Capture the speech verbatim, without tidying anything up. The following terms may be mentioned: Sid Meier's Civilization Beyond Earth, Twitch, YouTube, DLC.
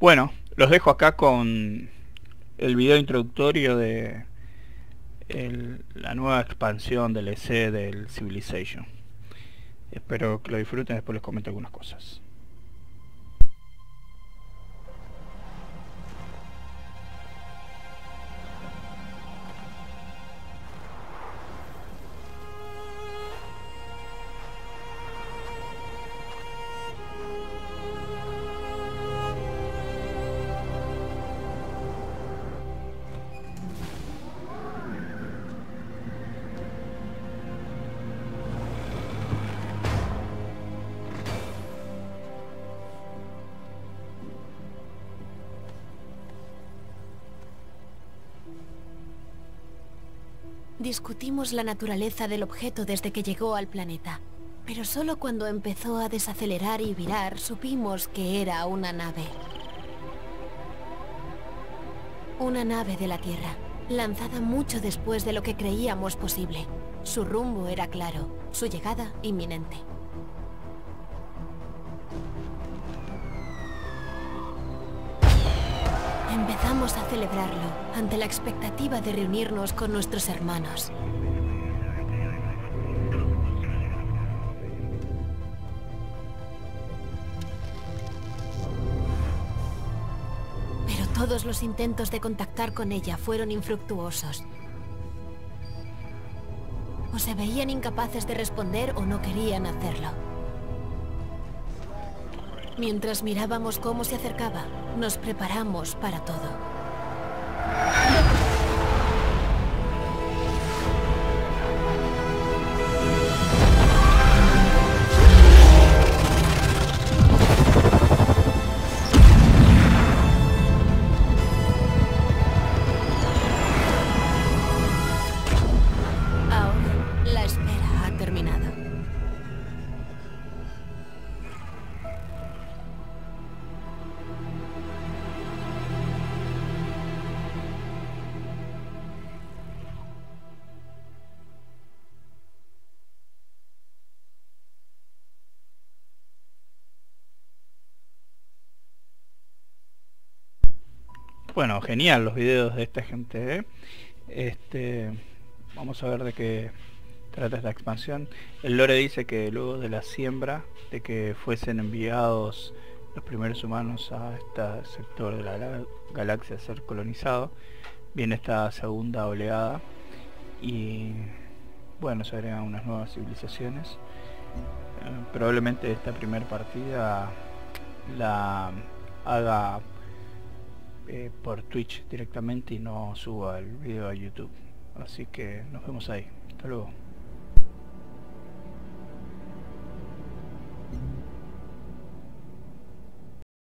Bueno, los dejo acá con el video introductorio de el, la nueva expansión del D L C del Civilization. Espero que lo disfruten, después les comento algunas cosas. Discutimos la naturaleza del objeto desde que llegó al planeta, pero solo cuando empezó a desacelerar y virar supimos que era una nave. Una nave de la Tierra, lanzada mucho después de lo que creíamos posible. Su rumbo era claro, su llegada inminente. Empezamos a celebrarlo, ante la expectativa de reunirnos con nuestros hermanos. Pero todos los intentos de contactar con ella fueron infructuosos. O se veían incapaces de responder o no querían hacerlo. Mientras mirábamos cómo se acercaba, nos preparamos para todo. Ahora, la espera ha terminado. Bueno, genial los videos de esta gente, ¿eh? Este, vamos a ver de qué trata esta expansión. El lore dice que luego de la siembra, de que fuesen enviados los primeros humanos a este sector de la galaxia a ser colonizado, viene esta segunda oleada y bueno, se agregan unas nuevas civilizaciones. Eh, probablemente esta primera partida la haga Eh, por Twitch directamente y no suba el video a YouTube, así que nos vemos ahí, hasta luego.